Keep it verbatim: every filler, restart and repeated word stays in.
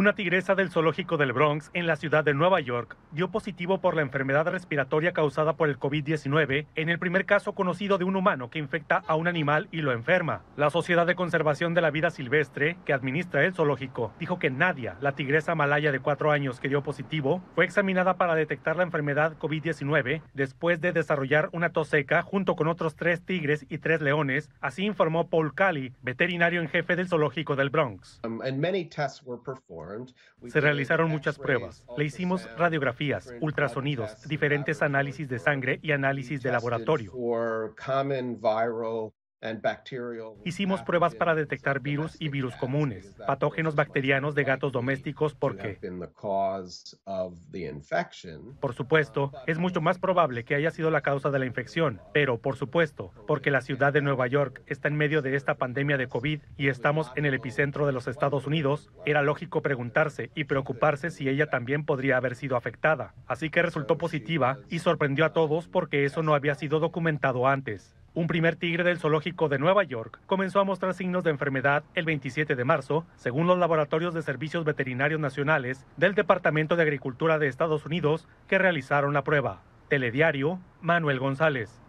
Una tigresa del zoológico del Bronx, en la ciudad de Nueva York, dio positivo por la enfermedad respiratoria causada por el COVID diecinueve en el primer caso conocido de un humano que infecta a un animal y lo enferma. La Sociedad de Conservación de la Vida Silvestre, que administra el zoológico, dijo que Nadia, la tigresa malaya de cuatro años que dio positivo, fue examinada para detectar la enfermedad COVID diecinueve después de desarrollar una tos seca junto con otros tres tigres y tres leones, así informó Paul Cali, veterinario en jefe del zoológico del Bronx. Se realizaron muchas pruebas. Le hicimos radiografías, ultrasonidos, diferentes análisis de sangre y análisis de laboratorio. Hicimos pruebas para detectar virus y virus comunes, patógenos bacterianos de gatos domésticos porque, por supuesto, es mucho más probable que haya sido la causa de la infección, pero, por supuesto, porque la ciudad de Nueva York está en medio de esta pandemia de COVID y estamos en el epicentro de los Estados Unidos, era lógico preguntarse y preocuparse si ella también podría haber sido afectada. Así que resultó positiva y sorprendió a todos porque eso no había sido documentado antes. Un primer tigre del zoológico de Nueva York comenzó a mostrar signos de enfermedad el veintisiete de marzo, según los Laboratorios de Servicios Veterinarios Nacionales del Departamento de Agricultura de Estados Unidos, que realizaron la prueba. Telediario, Manuel González.